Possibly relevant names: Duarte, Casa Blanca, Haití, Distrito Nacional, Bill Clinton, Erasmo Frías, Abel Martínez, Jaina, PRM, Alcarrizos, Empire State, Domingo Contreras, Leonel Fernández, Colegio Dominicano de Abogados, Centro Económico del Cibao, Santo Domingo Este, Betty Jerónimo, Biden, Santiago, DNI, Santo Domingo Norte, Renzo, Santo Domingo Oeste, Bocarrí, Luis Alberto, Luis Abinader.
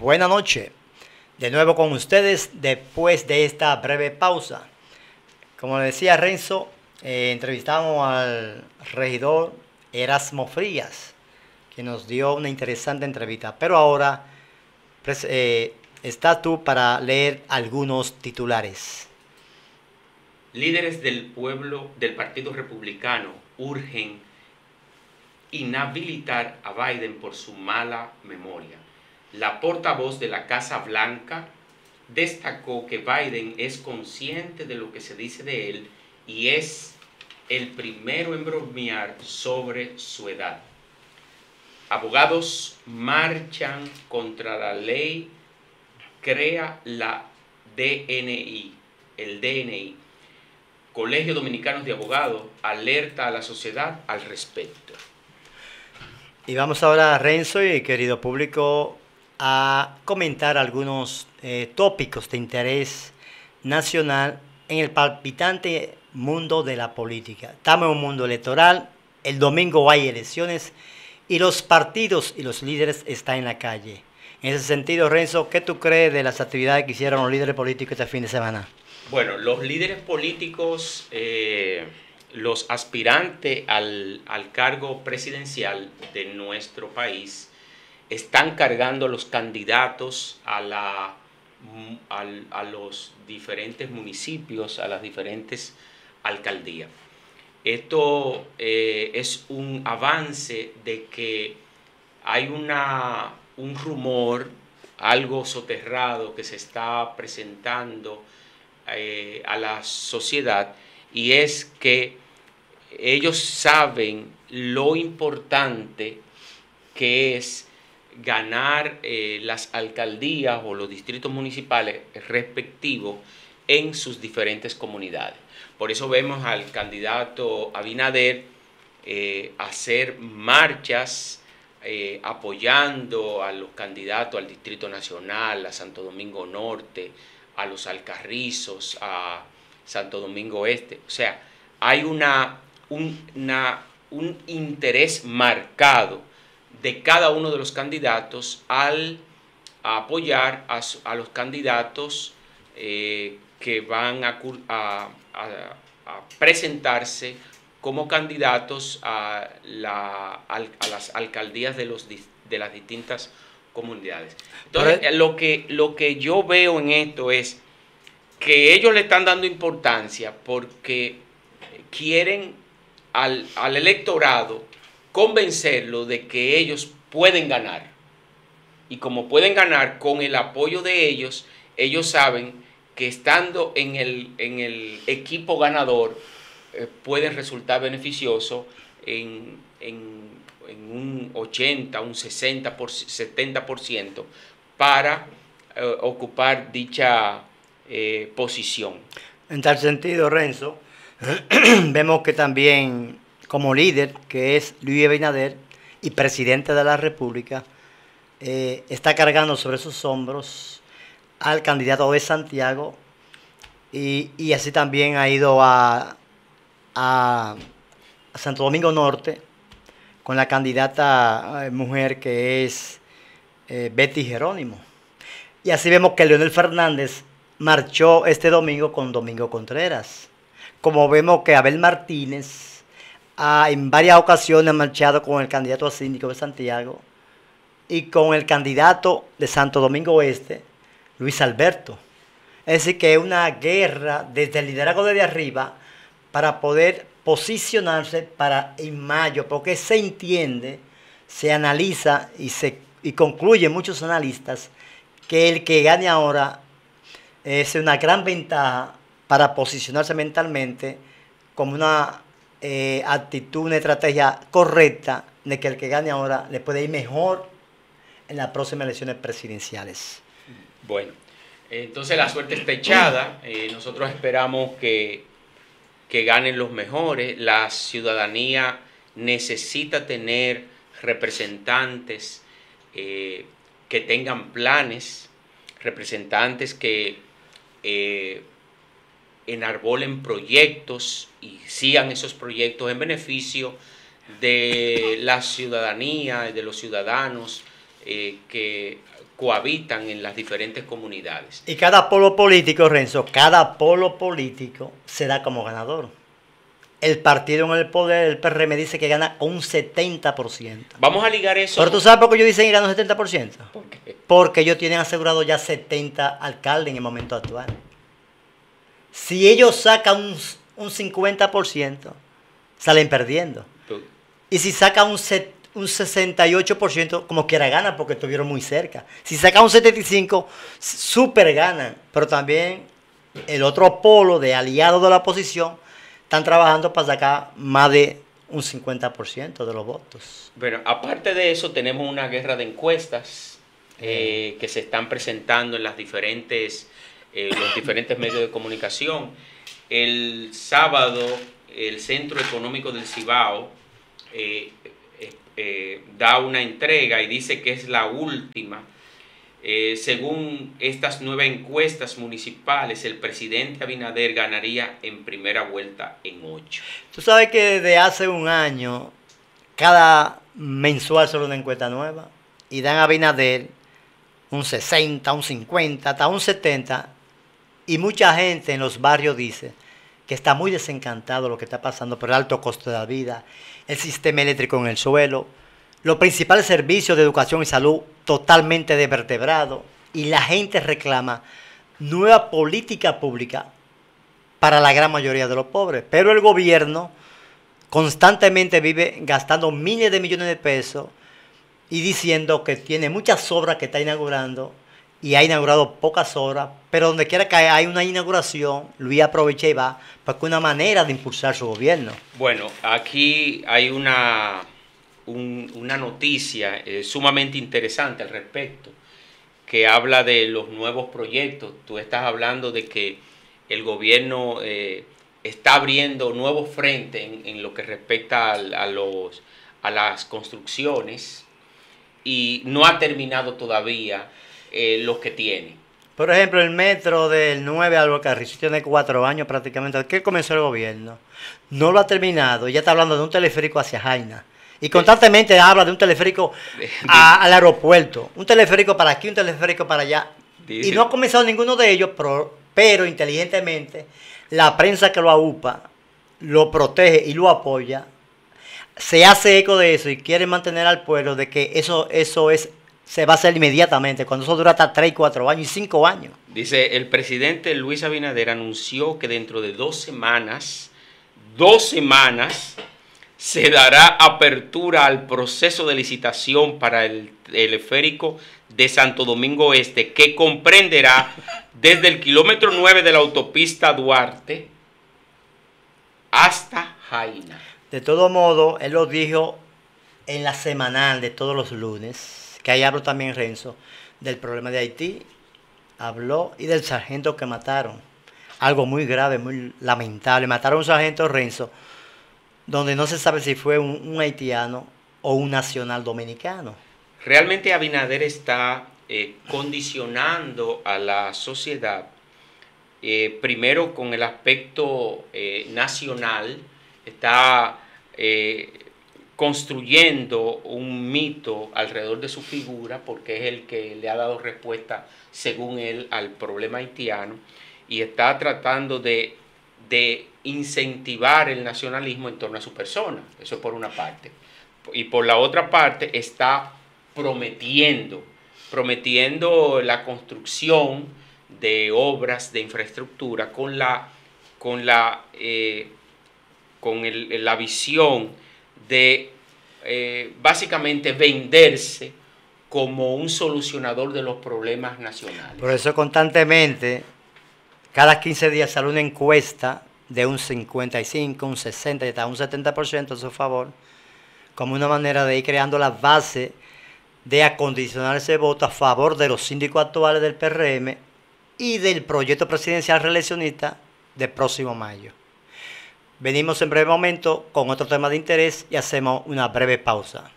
Buenas noches, de nuevo con ustedes después de esta breve pausa. Como decía Renzo, entrevistamos al regidor Erasmo Frías, que nos dio una interesante entrevista. Pero ahora pues, estás tú para leer algunos titulares. Líderes del pueblo del Partido Republicano urgen inhabilitar a Biden por su mala memoria. La portavoz de la Casa Blanca destacó que Biden es consciente de lo que se dice de él y es el primero en bromear sobre su edad. Abogados marchan contra la ley, crea la DNI, el DNI. Colegio Dominicano de Abogados alerta a la sociedad al respecto. Y vamos ahora, Renzo y querido público, a comentar algunos tópicos de interés nacional en el palpitante mundo de la política. Estamos en un mundo electoral, el domingo hay elecciones y los partidos y los líderes están en la calle. En ese sentido, Renzo, ¿qué tú crees de las actividades que hicieron los líderes políticos este fin de semana? Bueno, los líderes políticos, los aspirantes al cargo presidencial de nuestro país, están cargando a los candidatos a los diferentes municipios, a las diferentes alcaldías. Esto es un avance de que hay un rumor, algo soterrado que se está presentando a la sociedad, y es que ellos saben lo importante que es ganar las alcaldías o los distritos municipales respectivos en sus diferentes comunidades. Por eso vemos al candidato Abinader hacer marchas apoyando a los candidatos al Distrito Nacional, a Santo Domingo Norte, a los Alcarrizos, a Santo Domingo Este. O sea, hay un interés marcado de cada uno de los candidatos a apoyar a los candidatos que van a presentarse como candidatos a las alcaldías de las distintas comunidades. Entonces, lo que yo veo en esto es que ellos le están dando importancia porque quieren al electorado convencerlo de que ellos pueden ganar, y como pueden ganar con el apoyo de ellos, ellos saben que estando en el equipo ganador pueden resultar beneficiosos en un 80, un 60, 70% para ocupar dicha posición. En tal sentido, Renzo, vemos que también como líder, que es Luis Abinader y presidente de la República, está cargando sobre sus hombros al candidato de Santiago y así también ha ido a Santo Domingo Norte con la candidata mujer que es Betty Jerónimo. Y así vemos que Leonel Fernández marchó este domingo con Domingo Contreras. Como vemos que Abel Martínez en varias ocasiones ha marchado con el candidato a síndico de Santiago y con el candidato de Santo Domingo Oeste, Luis Alberto. Es decir, que es una guerra desde el liderazgo desde arriba para poder posicionarse para en mayo, porque se entiende, se analiza y concluyen muchos analistas que el que gane ahora es una gran ventaja para posicionarse mentalmente como una actitud, una estrategia correcta de que el que gane ahora le puede ir mejor en las próximas elecciones presidenciales. Bueno, entonces la suerte está echada. Nosotros esperamos que ganen los mejores. La ciudadanía necesita tener representantes que tengan planes, representantes que enarbolen proyectos y sigan esos proyectos en beneficio de la ciudadanía y de los ciudadanos que cohabitan en las diferentes comunidades. Y cada polo político, Renzo, cada polo político se da como ganador. El partido en el poder, el PRM, dice que gana un 70%. Vamos a ligar eso. Pero tú sabes por qué ellos dicen que gana un 70%. ¿Por qué? Porque ellos tienen asegurado ya 70 alcaldes en el momento actual. Si ellos sacan un 50%, salen perdiendo. Y si sacan un 68%, como quiera ganan, porque estuvieron muy cerca. Si sacan un 75%, súper ganan. Pero también el otro polo de aliados de la oposición están trabajando para sacar más de un 50% de los votos. Bueno, aparte de eso, tenemos una guerra de encuestas que se están presentando en las diferentes, los diferentes medios de comunicación. El sábado, el Centro Económico del Cibao da una entrega y dice que es la última. Según estas 9 encuestas municipales, el presidente Abinader ganaría en primera vuelta en 8. Tú sabes que desde hace un año, cada mensual solo una encuesta nueva, y dan a Abinader un 60, un 50, hasta un 70, y mucha gente en los barrios dice que está muy desencantado lo que está pasando por el alto costo de la vida, el sistema eléctrico en el suelo, los principales servicios de educación y salud totalmente desvertebrados, y la gente reclama nueva política pública para la gran mayoría de los pobres. Pero el gobierno constantemente vive gastando miles de millones de pesos y diciendo que tiene muchas obras que está inaugurando, y ha inaugurado pocas obras, pero donde quiera que hay una inauguración, Luis aprovecha y va, porque es una manera de impulsar su gobierno. Bueno, aquí hay una noticia sumamente interesante al respecto, que habla de los nuevos proyectos. Tú estás hablando de que el gobierno está abriendo nuevos frentes en lo que respecta a las construcciones, y no ha terminado todavía los que tiene. Por ejemplo, el metro del 9 al Bocarrí tiene 4 años prácticamente, que comenzó el gobierno. No lo ha terminado, ya está hablando de un teleférico hacia Jaina. Y constantemente habla de un teleférico al aeropuerto. Un teleférico para aquí, un teleférico para allá. Y no ha comenzado ninguno de ellos, pero inteligentemente la prensa que lo aupa, lo protege y lo apoya, se hace eco de eso y quiere mantener al pueblo de que eso se va a hacer inmediatamente, cuando eso dura hasta 3, 4 años y 5 años. Dice, el presidente Luis Abinader anunció que dentro de 2 semanas... se dará apertura al proceso de licitación para el teleférico de Santo Domingo Oeste, que comprenderá desde el kilómetro 9 de la autopista Duarte hasta Jaina. De todo modo, él lo dijo en la semanal de todos los lunes, que ahí habló también Renzo, del problema de Haití, habló, y del sargento que mataron. Algo muy grave, muy lamentable. Mataron a un sargento, Renzo, donde no se sabe si fue un haitiano o un nacional dominicano. Realmente Abinader está condicionando a la sociedad, primero con el aspecto nacional, está construyendo un mito alrededor de su figura, porque es el que le ha dado respuesta, según él, al problema haitiano, y está tratando de incentivar el nacionalismo en torno a su persona. Eso por una parte. Y por la otra parte está prometiendo la construcción de obras de infraestructura con la visión de básicamente venderse como un solucionador de los problemas nacionales. Por eso constantemente, cada 15 días sale una encuesta de un 55, un 60 y hasta un 70% a su favor, como una manera de ir creando la base de acondicionar ese voto a favor de los síndicos actuales del PRM y del proyecto presidencial reeleccionista de próximo mayo. Venimos en breve momento con otro tema de interés y hacemos una breve pausa.